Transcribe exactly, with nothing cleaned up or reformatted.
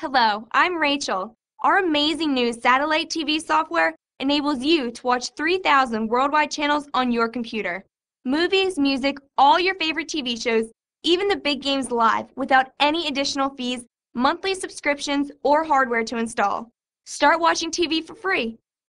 Hello, I'm Rachel. Our amazing new satellite T V software enables you to watch three thousand worldwide channels on your computer. Movies, music, all your favorite T V shows, even the big games live without any additional fees, monthly subscriptions, or hardware to install. Start watching T V for free